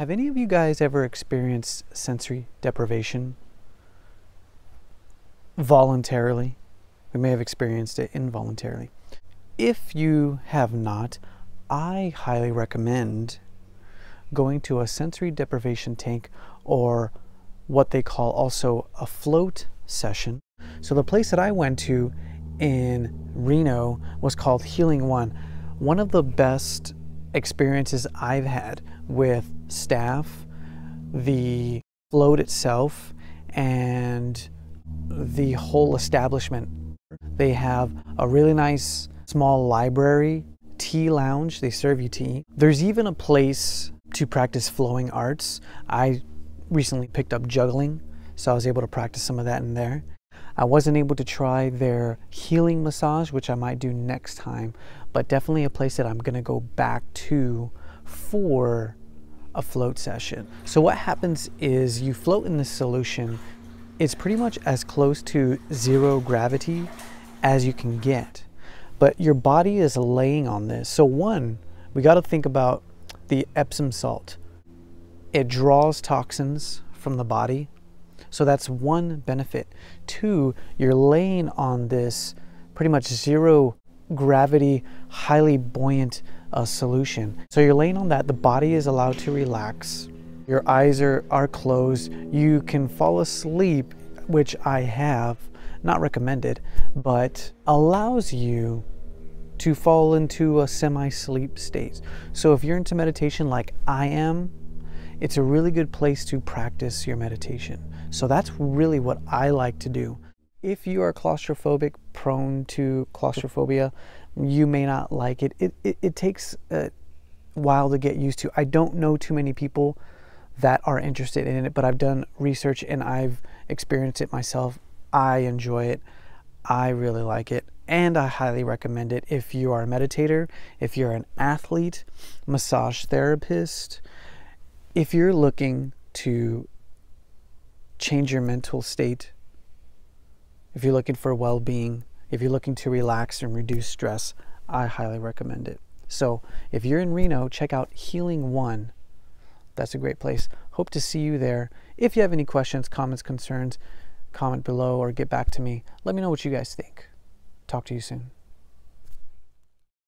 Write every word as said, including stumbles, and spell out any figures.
Have any of you guys ever experienced sensory deprivation voluntarily? We may have experienced it involuntarily. If you have not, I highly recommend going to a sensory deprivation tank, or what they call also a float session. So the place that I went to in Reno was called Healing One. One of the best experiences I've had with staff, the float itself, and the whole establishment. They have a really nice small library, tea lounge, they serve you tea. There's even a place to practice flowing arts. I recently picked up juggling, so I was able to practice some of that in there. I wasn't able to try their healing massage, which I might do next time, but definitely a place that I'm gonna go back to for a float session. So what happens is you float in this solution. It's pretty much as close to zero gravity as you can get, but your body is laying on this. So one, we gotta think about the Epsom salt. It draws toxins from the body. So that's one benefit. Two, you're laying on this pretty much zero gravity, highly buoyant uh, solution. So you're laying on that, the body is allowed to relax. Your eyes are, are closed. You can fall asleep, which I have, not recommended, but allows you to fall into a semi-sleep state. So if you're into meditation like I am, it's a really good place to practice your meditation. So that's really what I like to do. If you are claustrophobic, prone to claustrophobia, you may not like it. It, it, it takes a while to get used to. I don't know too many people that are interested in it, but I've done research and I've experienced it myself. I enjoy it. I really like it. And I highly recommend it if you are a meditator, if you're an athlete, massage therapist, if you're looking to change your mental state, if you're looking for well-being, if you're looking to relax and reduce stress, I highly recommend it. So if you're in Reno, check out Healing One. That's a great place. Hope to see you there. If you have any questions, comments, concerns, comment below or get back to me. Let me know what you guys think. Talk to you soon.